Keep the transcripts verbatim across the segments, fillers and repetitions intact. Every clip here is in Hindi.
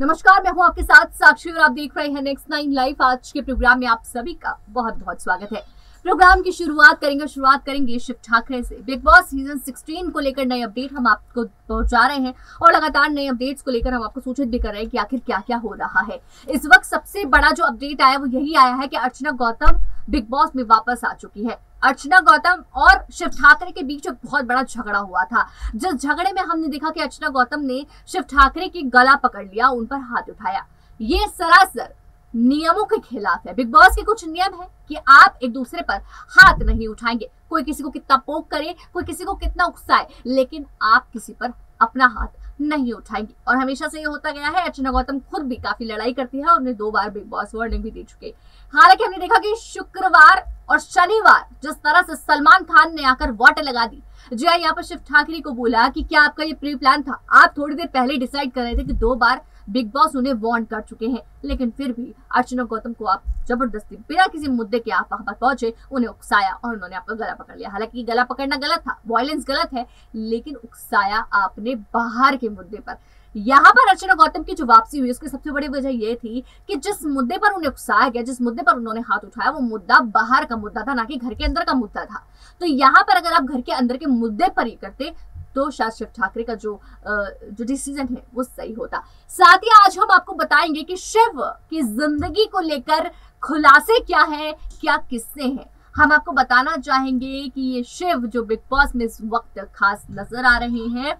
नमस्कार, मैं हूं आपके साथ साक्षी और आप देख रहे हैं नेक्स्ट नाइन लाइफ। आज के प्रोग्राम में आप सभी का बहुत बहुत स्वागत है। प्रोग्राम की शुरुआत करेंगे शुरुआत करेंगे शिव ठाकरे से। बिग बॉस सीजन सोलह को लेकर नए अपडेट हम आपको पहुंचा रहे हैं और लगातार नए अपडेट्स को लेकर हम आपको सूचित भी कर रहे हैं कि आखिर क्या क्या हो रहा है। इस वक्त सबसे बड़ा जो अपडेट आया वो यही आया है कि अर्चना गौतम बिग बॉस में वापस आ चुकी है। अर्चना गौतम और शिव ठाकरे के बीच एक बहुत बड़ा झगड़ा हुआ था, जिस झगड़े में हमने देखा कि अर्चना गौतम ने शिव ठाकरे की गला पकड़ लिया, उन पर हाथ उठाया। ये सरासर नियमों के खिलाफ है। बिग बॉस के कुछ नियम है कि आप एक दूसरे पर हाथ नहीं उठाएंगे। कोई किसी को कितना पोक करे, कोई किसी को कितना उकसाए, लेकिन आप किसी पर अपना हाथ नहीं उठाएंगे। और हमेशा से ये होता गया है। अर्चना गौतम खुद भी काफी लड़ाई करती है और उन्हें दो बार बिग बॉस वार्निंग भी दे चुके। हालांकि हमने देखा कि शुक्रवार और शनिवार जिस तरह से सलमान खान ने आकर वाटर लगा दी, जी हाँ, यहाँ पर शिव ठाकरे को बोला कि क्या आपका ये प्री प्लान था? आप थोड़ी देर पहले डिसाइड कर रहे थे कि दो बार बिग बॉस उन्हें वार्न कर चुके हैं, लेकिन फिर भी अर्चना गौतम को आप जबरदस्ती बिना किसी मुद्दे के आप वहां पर पहुंचे, उन्हें उकसाया और उन्होंने आपका गला पकड़ लिया। हालांकि गला पकड़ना गलत था, वायलेंस गलत है, लेकिन उकसाया आपने बाहर के मुद्दे पर। यहाँ पर अर्चना गौतम की जो वापसी हुई उसकी सबसे बड़ी वजह यह थी कि जिस मुद्दे पर उन्हें उकसाया गया, जिस मुद्दे पर उन्होंने हाथ उठाया, वो मुद्दा बाहर का मुद्दा था, ना कि घर के अंदर का मुद्दा था। तो यहाँ पर अगर आप घर के अंदर के मुद्दे पर ही करते तो शायद शिव ठाकरे का जो जो डिसीजन है वो सही होता। साथ ही आज हम आपको बताएंगे कि शिव की जिंदगी को लेकर खुलासे क्या है, क्या किस्से हैं। हम आपको बताना चाहेंगे कि ये शिव जो बिग बॉस में इस वक्त खास नजर आ रहे हैं,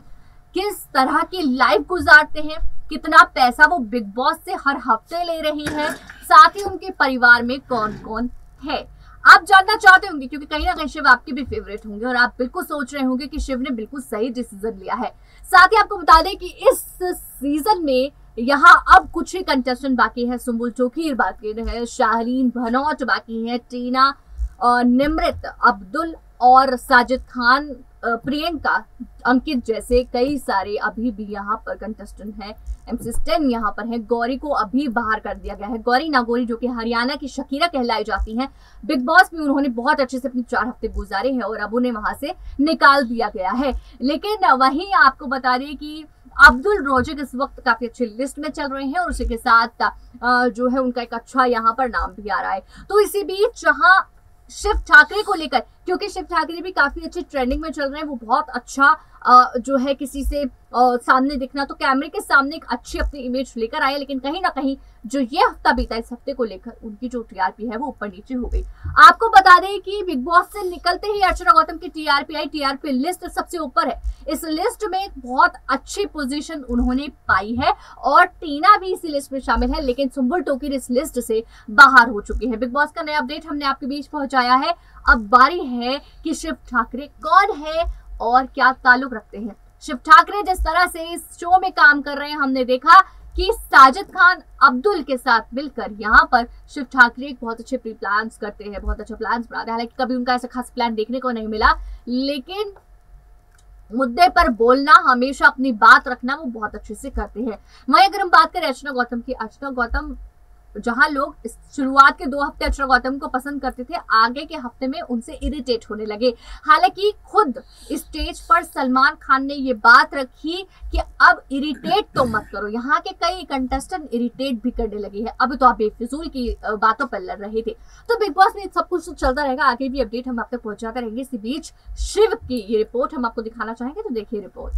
किस तरह की लाइफ गुजारते हैं, कितना पैसा वो बिग बॉस से हर हफ्ते ले रहे हैं, साथ ही उनके परिवार में कौन कौन है। आप जानना चाहते होंगे क्योंकि कहीं ना कहीं शिव आपके भी फेवरेट होंगे और आप बिल्कुल सोच रहे होंगे कि शिव ने बिल्कुल सही डिसीजन लिया है। साथ ही आपको बता दें कि इस सीजन में यहाँ अब कुछ ही कंटेस्टेंट बाकी है। सुंबुल चोखरी बाकी है, शालीन भनोट बाकी है, टीना और निमृत, अब्दुल और साजिद खान, प्रियंका, अंकित जैसे कई सारे अभी भी यहाँ पर कंटेस्टेंट हैं। एमसिस्टेंट यहाँ पर है। गौरी को अभी बाहर कर दिया गया है। गौरी नागौरी जो कि हरियाणा की शकीरा कहलाई जाती हैं, बिग बॉस में उन्होंने बहुत अच्छे से अपने चार हफ्ते गुजारे हैं और अब उन्हें वहां से निकाल दिया गया है। लेकिन वहीं आपको बता दें कि अब्दुल रोजक इस वक्त काफी अच्छी लिस्ट में चल रहे हैं और उसी के साथ जो है उनका एक अच्छा यहाँ पर नाम भी आ रहा है। तो इसी बीच जहाँ शिव ठाकरे को लेकर, क्योंकि शिव ठाकरे भी काफी अच्छे ट्रेंडिंग में चल रहे हैं, वो बहुत अच्छा आ, जो है किसी से आ, सामने दिखना, तो कैमरे के सामने एक अच्छी अपनी इमेज लेकर आए, लेकिन कहीं ना कहीं जो ये हफ्ता बीता, इस हफ्ते को लेकर उनकी जो टीआरपी है वो ऊपर नीचे हो गई। आपको बता दें कि बिग बॉस से निकलते ही अर्चना गौतम की टीआरपी आई, टीआरपी लिस्ट सबसे ऊपर है। इस लिस्ट में बहुत अच्छी पोजीशन उन्होंने पाई है और टीना भी इसी लिस्ट में शामिल है, लेकिन सुंबुल टोकिर इस लिस्ट से बाहर हो चुकी है। बिग बॉस का नया अपडेट हमने आपके बीच पहुंचाया है। अब बारी है कि शिव ठाकरे कौन है और क्या ताल्लुक रखते हैं। शिव ठाकरे जिस तरह से इस शो में काम कर रहे हैं, हमने देखा कि साजिद खान अब्दुल के साथ मिलकर यहाँ पर शिव ठाकरे बहुत अच्छे प्री प्लान्स करते हैं, बहुत अच्छे प्लान्स बनाते हैं। हालांकि कभी उनका ऐसा खास प्लान देखने को नहीं मिला, लेकिन मुद्दे पर बोलना, हमेशा अपनी बात रखना, वो बहुत अच्छे से करते हैं। वहीं अगर हम बात करें अर्चना गौतम की, अर्चना गौतम जहां लोग इस शुरुआत के दो हफ्ते अर्चना गौतम को पसंद करते थे, आगे के हफ्ते में उनसे इरिटेट होने लगे। हालांकि खुद स्टेज पर सलमान खान ने ये बात रखी कि अब इरिटेट तो मत करो। यहाँ के कई कंटेस्टेंट इरिटेट भी करने लगे हैं। अब तो आप बेफिजूल की बातों पर लड़ रहे थे। तो बिग बॉस में सब कुछ चलता रहेगा, आगे भी अपडेट हम आप तक पहुंचाते रहेंगे। इसी बीच शिव की ये रिपोर्ट हम आपको दिखाना चाहेंगे, तो देखिए रिपोर्ट।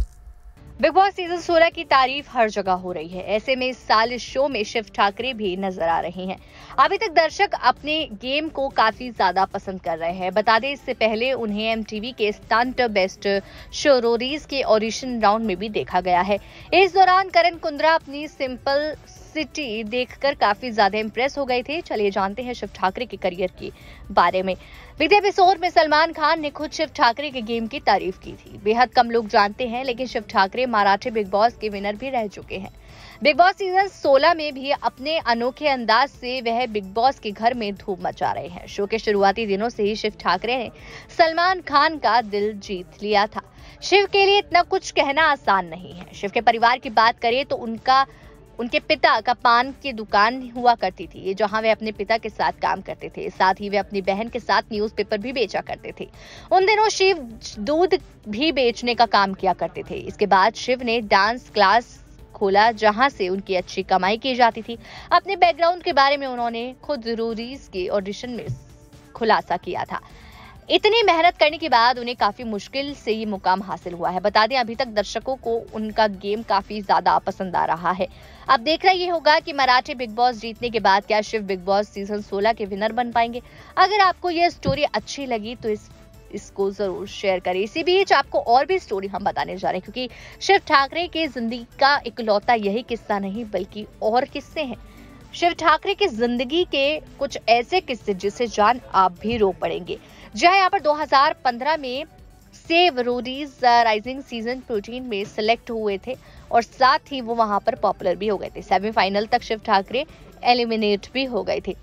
बिग बॉस सीजन सोलह की तारीफ हर जगह हो रही है, ऐसे में इस साल इस शो में शिव ठाकरे भी नजर आ रहे हैं। अभी तक दर्शक अपने गेम को काफी ज्यादा पसंद कर रहे हैं। बता दें, इससे पहले उन्हें एमटीवी के स्टंट बेस्ट शो रोडीज के ऑडिशन राउंड में भी देखा गया है। इस दौरान करण कुंद्रा अपनी सिंपल सिटी देखकर काफी ज्यादा इम्प्रेस हो गए थे। चलिए जानते हैं शिव ठाकरे के करियर के बारे में। बीते एपिसोड में सलमान खान ने खुद शिव ठाकरे के गेम की तारीफ की थी। बेहद कम लोग जानते हैं, लेकिन शिव ठाकरे मराठी बिग बॉस के विनर भी रह चुके हैं। बिग बॉस सीजन सोलह में भी अपने अनोखे अंदाज से वह बिग बॉस के घर में धूम मचा रहे हैं। शो के शुरुआती दिनों से ही शिव ठाकरे ने सलमान खान का दिल जीत लिया था। शिव के लिए इतना कुछ कहना आसान नहीं है। शिव के परिवार की बात करें तो उनका उनके पिता का पान की दुकान हुआ करती थी, जहां वे अपने पिता के साथ काम करते थे। साथ ही वे अपनी बहन के साथ न्यूज़पेपर भी बेचा करते थे। उन दिनों शिव दूध भी बेचने का काम किया करते थे। इसके बाद शिव ने डांस क्लास खोला जहां से उनकी अच्छी कमाई की जाती थी। अपने बैकग्राउंड के बारे में उन्होंने खुद रोडीज के ऑडिशन में खुलासा किया था। इतनी मेहनत करने के बाद उन्हें काफी मुश्किल से ये मुकाम हासिल हुआ है। बता दें अभी तक दर्शकों को उनका गेम काफी ज्यादा पसंद आ रहा है। अब देख रहा ये होगा कि मराठी बिग बॉस जीतने के बाद क्या शिव बिग बॉस सीजन सोलह के विनर बन पाएंगे। अगर आपको ये स्टोरी अच्छी लगी तो इस इसको जरूर शेयर करें। इसी बीच आपको और भी स्टोरी हम बताने जा रहे हैं, क्योंकि शिव ठाकरे की जिंदगी का इकलौता यही किस्सा नहीं बल्कि और किस्से हैं। शिव ठाकरे की जिंदगी के कुछ ऐसे किस्से जिसे जान आप भी रो पड़ेंगे। जी हाँ, यहाँ पर दो हज़ार पंद्रह में save Roadies Rising season fourteen में सिलेक्ट हुए थे और साथ ही वो वहां पर पॉपुलर भी हो गए थे। सेमीफाइनल तक शिव ठाकरे एलिमिनेट भी हो गए थे।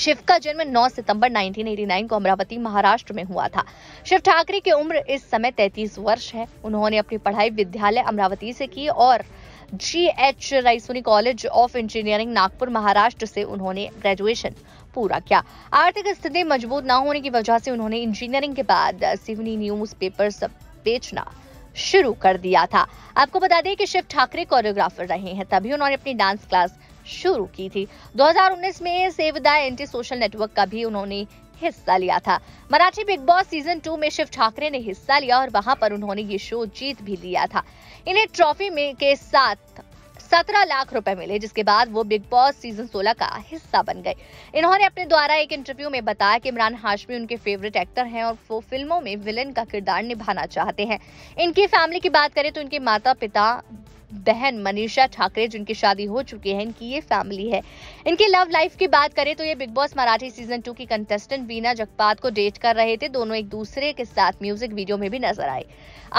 शिव का जन्म नौ सितंबर उन्नीस सौ नवासी को अमरावती महाराष्ट्र में हुआ था। शिव ठाकरे की उम्र इस समय तैंतीस वर्ष है। उन्होंने अपनी पढ़ाई विद्यालय अमरावती से की और G H Raisoni college of engineering Nagpur Maharashtra से उन्होंने ग्रेजुएशन पूरा किया। आर्थिक स्थिति मजबूत ना होने की वजह से उन्होंने इंजीनियरिंग के बाद सिवनी न्यूज पेपर सब बेचना शुरू कर दिया था। आपको बता दें कि शिव ठाकरे कोरियोग्राफर रहे हैं, तभी उन्होंने अपनी डांस क्लास शुरू की थी। दो हज़ार उन्नीस में save the anti social network का भी उन्होंने हिस्सा लिया था। Marathi Bigg Boss season two में शिव ठाकरे ने हिस्सा लिया और वहां पर उन्होंने ये शो जीत भी लिया था। इन्हें ट्रॉफी में के साथ सत्रह लाख रुपए मिले, जिसके बाद वो बिग बॉस सीजन सोलह का हिस्सा बन गए। इन्होंने अपने द्वारा एक इंटरव्यू में बताया कि इमरान हाशमी उनके फेवरेट एक्टर हैं और वो फिल्मों में विलेन का किरदार निभाना चाहते हैं। इनकी फैमिली की बात करें तो इनके माता पिता, बहन मनीषा ठाकरे जिनकी शादी हो चुकी है, इनकी ये फैमिली है। इनकी लव लाइफ की बात करें तो ये Bigg Boss Marathi season two की कंटेस्टेंट वीना जगताप को डेट कर रहे थे। दोनों एक दूसरे के साथ म्यूजिक वीडियो में भी नजर आए।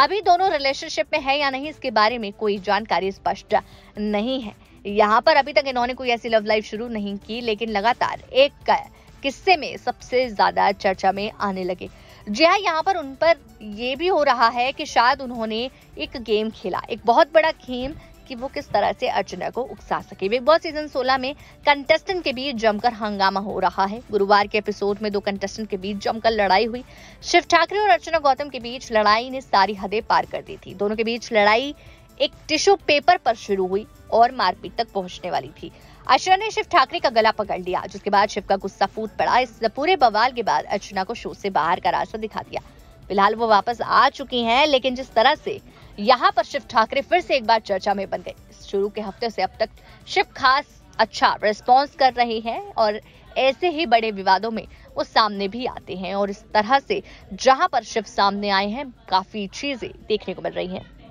अभी दोनों रिलेशनशिप में है या नहीं इसके बारे में कोई जानकारी स्पष्ट नहीं है। यहाँ पर अभी तक इन्होंने कोई ऐसी लव लाइफ शुरू नहीं की, लेकिन लगातार एक किस्से में सबसे ज्यादा चर्चा में आने लगे। जी हाँ, यहाँ पर उन पर यह भी हो रहा है कि शायद उन्होंने एक गेम खेला, एक बहुत बड़ा गेम, कि वो किस तरह से अर्चना को उकसा सके। बिग बॉस सीजन सोलह में कंटेस्टेंट के बीच जमकर हंगामा हो रहा है। गुरुवार के एपिसोड में दो कंटेस्टेंट के बीच जमकर लड़ाई हुई। शिव ठाकरे और अर्चना गौतम के बीच लड़ाई ने सारी हदें पार कर दी थी। दोनों के बीच लड़ाई एक टिश्यू पेपर पर शुरू हुई और मारपीट तक पहुंचने वाली थी। अर्चना ने शिव ठाकरे का गला पकड़ लिया, जिसके बाद शिव का गुस्सा फूट पड़ा। इस पूरे बवाल के बाद अर्चना को शो से बाहर का रास्ता दिखा दिया। फिलहाल वो वापस आ चुकी हैं, लेकिन जिस तरह से यहाँ पर शिव ठाकरे फिर से एक बार चर्चा में बन गए। शुरू के हफ्ते से अब तक शिव खास अच्छा रिस्पॉन्स कर रहे हैं और ऐसे ही बड़े विवादों में वो सामने भी आते हैं और इस तरह से जहाँ पर शिव सामने आए हैं काफी चीजें देखने को मिल रही है।